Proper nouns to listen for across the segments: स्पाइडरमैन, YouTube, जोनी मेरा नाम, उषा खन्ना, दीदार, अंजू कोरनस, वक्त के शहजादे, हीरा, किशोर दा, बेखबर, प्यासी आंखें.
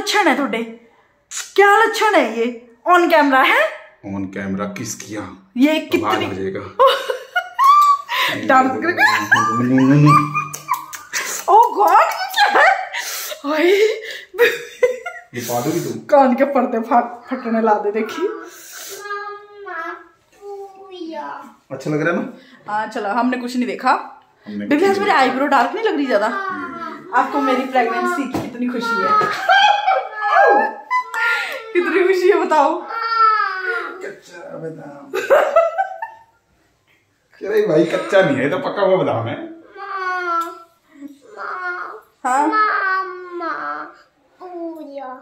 लक्षण है थोड़े, क्या लक्षण है ये? ऑन कैमरा है, ऑन कैमरा किस किया ये कितनी डांस करके। ओह गॉड क्या है ये, फाड़ोगी तुम? कान के पर्दे फटने ला दे। देखी अच्छा लग रहा है ना? हाँ चलो, हमने कुछ नहीं देखा। बेबी आज मेरी आईब्रो डार्क नहीं लग रही ज्यादा? आपको मेरी प्रेगनेंसी की कितनी खुशी है? कितनी खुशी है बताओ। कच्चा बादाम अरे भाई कच्चा नहीं है तो पक्का हुआ बादाम है। हाँ हाँ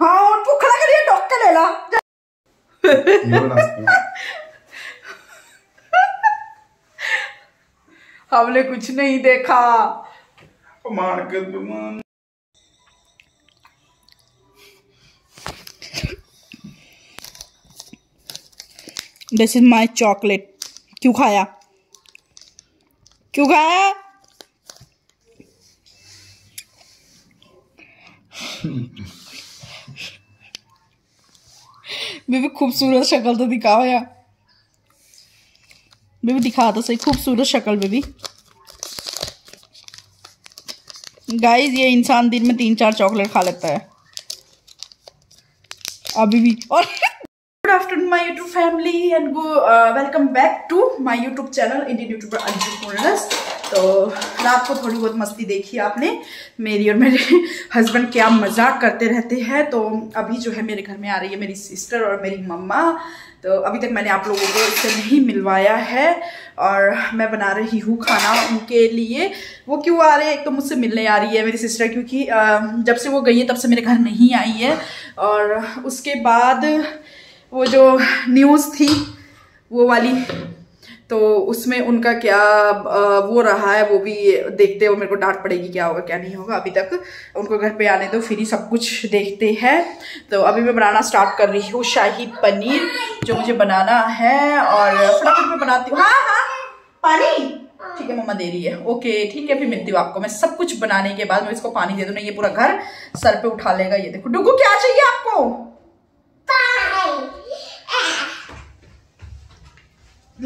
और तू खड़ा करिए डॉक्टर ले ला। हमने कुछ नहीं देखा। This is my chocolate. क्यों खाया, क्यों खाया? बेबी खूबसूरत शक्ल तो दिखाओ यार। बेबी दिखा दो सही खूबसूरत शक्ल। बेबी गाइस ये इंसान दिन में 3-4 चॉकलेट खा लेता है अभी भी। और good afternoon my YouTube family and welcome back to my YouTube channel Indian YouTuber अंजू कोरनस। तो रात को थोड़ी बहुत मस्ती देखी आपने, मेरी और मेरे हस्बैंड क्या मजाक करते रहते हैं। तो अभी जो है मेरे घर में आ रही है मेरी सिस्टर और मेरी मम्मा। तो अभी तक मैंने आप लोगों को इससे नहीं मिलवाया है और मैं बना रही हूँ खाना उनके लिए। वो क्यों आ रहे हैं? एक तो मुझसे मिलने आ रही है मेरी सिस्टर, क्योंकि जब से वो गई है तब से मेरे घर नहीं आई है। और उसके बाद वो जो न्यूज़ थी वो वाली, तो उसमें उनका क्या वो रहा है वो भी देखते हो। मेरे को डांट पड़ेगी क्या होगा क्या नहीं होगा। अभी तक उनको घर पे आने दो फिर ही सब कुछ देखते हैं। तो अभी मैं बनाना स्टार्ट कर रही हूँ शाही पनीर जो मुझे बनाना है और फटाफट मैं बनाती हूँ। हाँ हाँ पानी ठीक है मम्मा दे रही है। ओके ठीक है फिर मिलती हूँ आपको। मैं सब कुछ बनाने के बाद मैं इसको पानी दे दूँ ना ये पूरा घर सर पे उठा लेगा। ये देखो डुगू क्या चाहिए आपको?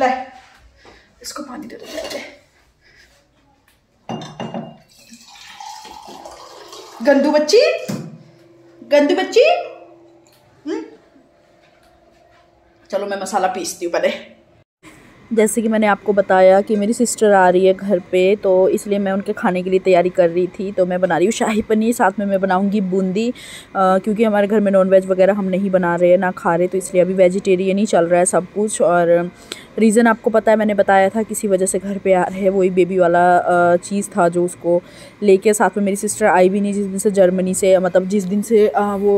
ले इसको पानी दे दो। गंदू बच्ची, गंदू बच्ची। चलो मैं मसाला पीसती हूँ पहले। जैसे कि मैंने आपको बताया कि मेरी सिस्टर आ रही है घर पे, तो इसलिए मैं उनके खाने के लिए तैयारी कर रही थी। तो मैं बना रही हूँ शाही पनीर, साथ में मैं बनाऊंगी बूंदी, क्योंकि हमारे घर में नॉन वेज वगैरह हम नहीं बना रहे ना खा रहे, तो इसलिए अभी वेजिटेरियन ही चल रहा है सब कुछ। और रीज़न आपको पता है, मैंने बताया था किसी वजह से घर पे आ रहे हैं, वही बेबी वाला चीज़ था जो उसको लेके। साथ में मेरी सिस्टर आई भी नहीं जिस दिन से जर्मनी से, मतलब जिस दिन से वो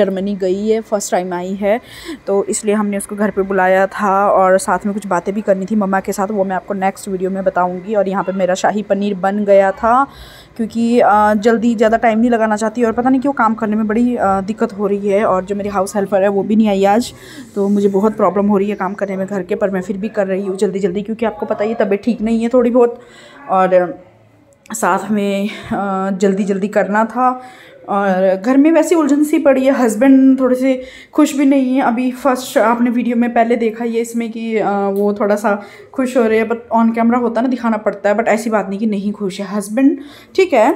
जर्मनी गई है फर्स्ट टाइम आई है, तो इसलिए हमने उसको घर पे बुलाया था। और साथ में कुछ बातें भी करनी थी मम्मा के साथ, वो मैं आपको नेक्स्ट वीडियो में बताऊँगी। और यहाँ पर मेरा शाही पनीर बन गया था, क्योंकि जल्दी ज़्यादा टाइम नहीं लगाना चाहती और पता नहीं क्यों काम करने में बड़ी दिक्कत हो रही है। और जो मेरी हाउस हेल्पर है वो भी नहीं आई आज, तो मुझे बहुत प्रॉब्लम हो रही है काम करने में घर के। पर मैं फिर भी कर रही हूँ जल्दी जल्दी, क्योंकि आपको पता ही तबीयत ठीक नहीं है थोड़ी बहुत, और साथ में जल्दी जल्दी करना था। और घर में वैसी उलझन सी पड़ी है, हस्बैंड थोड़े से खुश भी नहीं है अभी। फर्स्ट आपने वीडियो में पहले देखा ये इसमें कि वो थोड़ा सा खुश हो रहे हैं, बट ऑन कैमरा होता ना दिखाना पड़ता है, बट ऐसी बात नहीं कि नहीं खुश है हस्बैंड, ठीक है।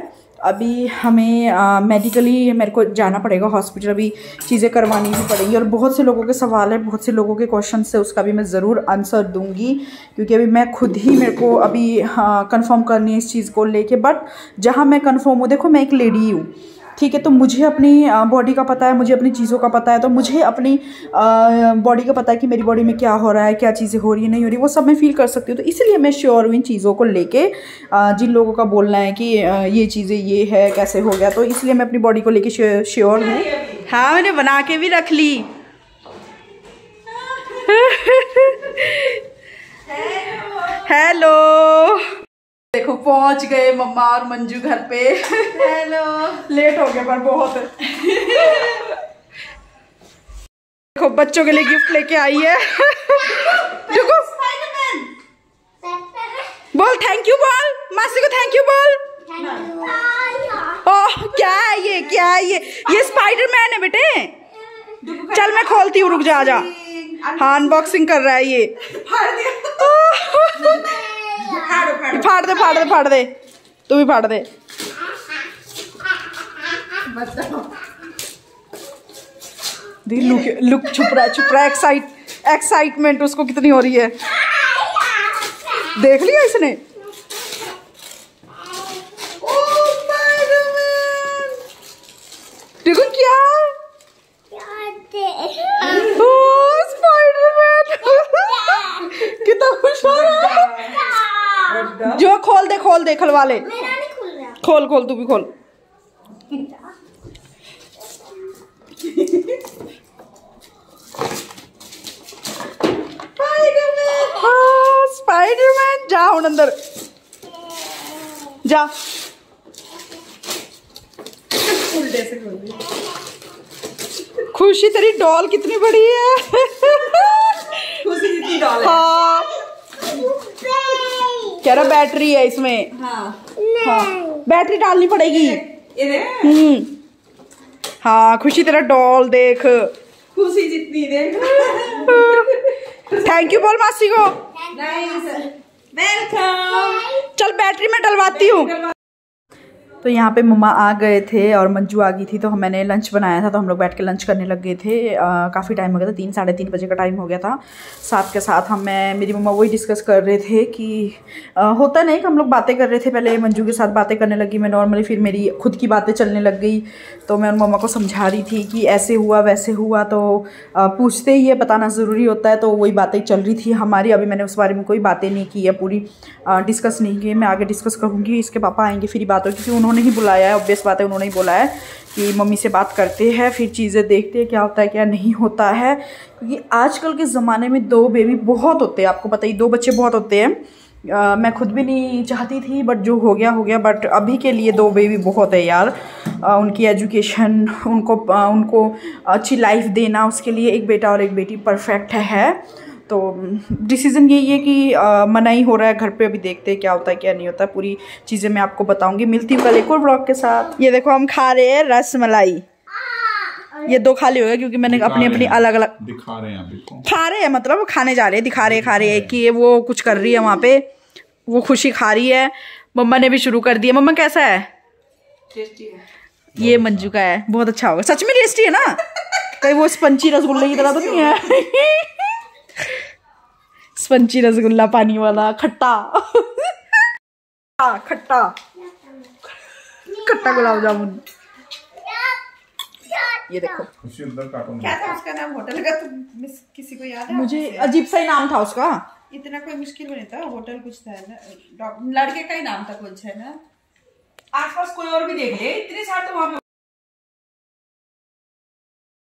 अभी हमें मेडिकली मेरे को जाना पड़ेगा हॉस्पिटल, अभी चीज़ें करवानी भी पड़ेंगी। और बहुत से लोगों के सवाल है, बहुत से लोगों के क्वेश्चन है, उसका भी मैं ज़रूर आंसर दूंगी, क्योंकि अभी मैं खुद ही मेरे को अभी कंफर्म करनी है इस चीज़ को लेके। बट जहाँ मैं कंफर्म हूँ, देखो मैं एक लेडी हूँ ठीक है, तो मुझे अपनी बॉडी का पता है, मुझे अपनी चीज़ों का पता है, तो मुझे अपनी बॉडी का पता है कि मेरी बॉडी में क्या हो रहा है, क्या चीज़ें हो रही है नहीं हो रही, वो सब मैं फील कर सकती हूँ। तो इसलिए मैं श्योर हूँ इन चीज़ों को लेके। जिन लोगों का बोलना है कि ये चीज़ें ये है कैसे हो गया, तो इसलिए मैं अपनी बॉडी को लेके श्योर हूँ। हाँ मैंने बना के भी रख ली। हेलो देखो पहुंच गए मम्मा और मंजू घर पे। हेलो लेट हो गए पर बहुत। देखो बच्चों के लिए गिफ्ट लेके आई है। देखो बोल थैंक यू, बोल मासी को थैंक यू बोल। ओह क्या है ये? ये क्या है? ये स्पाइडरमैन है बेटे। चल मैं खोलती हूँ, रुक जा आजा। हाँ अनबॉक्सिंग कर रहा है ये। फाड़ दे फाड़ दे फाड़ दे, तू भी फाड़ दे। लुक छुप रहा एक्साइटमेंट उसको कितनी हो रही है। देख लिया इसने। देखो क्या स्पाइडरमैन कितना खुश हो रहा है। जो खोल दे खलवाले, खोल खोल तू भी खोल। स्पाइडरमैन जा हुन अंदर जा। खुशी तेरी डॉल कितनी बड़ी है। खुशी कितनी डॉल है। हाँ कह रहा बैटरी है इसमें। हाँ बैटरी डालनी पड़ेगी। हाँ खुशी तेरा डॉल देख, खुशी जितनी देख। थैंक यू बोल मासी को। वेलकम। चल बैटरी में डलवाती हूँ। तो यहाँ पे मम्मा आ गए थे और मंजू आ गई थी, तो मैंने लंच बनाया था तो हम लोग बैठ के लंच करने लग गए थे। काफ़ी टाइम हो गया था, 3 साढ़े 3 बजे का टाइम हो गया था। साथ के साथ मेरी मम्मा वही डिस्कस कर रहे थे कि होता नहीं कि हम लोग बातें कर रहे थे। पहले मंजू के साथ बातें करने लगी मैं नॉर्मली, फिर मेरी खुद की बातें चलने लग गई। तो मैं उन मम्मा को समझा रही थी कि ऐसे हुआ वैसे हुआ, तो पूछते ही है, बताना ज़रूरी होता है। तो वही बातें चल रही थी हमारी। अभी मैंने उस बारे में कोई बातें नहीं की है, पूरी डिस्कस नहीं की। मैं आगे डिस्कस करूँगी, इसके पापा आएँगे फिर बात होगी। क्योंकि उन्होंने ही बुलाया है, ऑब्वियस बात है, उन्होंने ही बोला है कि मम्मी से बात करते हैं, फिर चीज़ें देखते हैं क्या होता है क्या नहीं होता है। क्योंकि आजकल के ज़माने में 2 बेबी बहुत होते हैं, आपको पता ही 2 बच्चे बहुत होते हैं। मैं खुद भी नहीं चाहती थी, बट जो हो गया हो गया। बट अभी के लिए 2 बेबी बहुत है यार। उनकी एजुकेशन, उनको अच्छी लाइफ देना, उसके लिए 1 बेटा और 1 बेटी परफेक्ट है। तो डिसीज़न यही है कि मना ही हो रहा है घर पे। अभी देखते हैं क्या होता है क्या नहीं होता है। पूरी चीज़ें मैं आपको बताऊंगी। मिलती हूँ कल एक और व्लॉग के साथ। ये देखो हम खा रहे हैं रसमलाई। ये 2 खाली हो गए क्योंकि मैंने अपनी अपनी अलग अलग दिखा रहे हैं। खा रहे हैं मतलब खाने जा रहे हैं, दिखा रहे हैं खा रहे हैं कि वो कुछ कर रही है वहाँ पे, वो खुशी खा रही है। मम्मा ने भी शुरू कर दिया। मम्मा कैसा है? टेस्टी है। ये मंजू का है, बहुत अच्छा होगा। सच में टेस्टी है ना? कहीं वो स्पंची रसगुल्ले की तरह तो नहीं है? स्पंची रसगुल्ला पानी वाला, खट्टा खट्टा खट्टा गुलाब जामुन। ये देखो क्या था उसका नाम होटल का? तुम किसी को याद है? मुझे अजीब सा ही नाम था उसका, इतना कोई मुश्किल नहीं था। होटल कुछ था ना, लड़के का ही नाम था कुछ, है ना? आसपास कोई और भी देख ले, इतने सारे तो वहाँ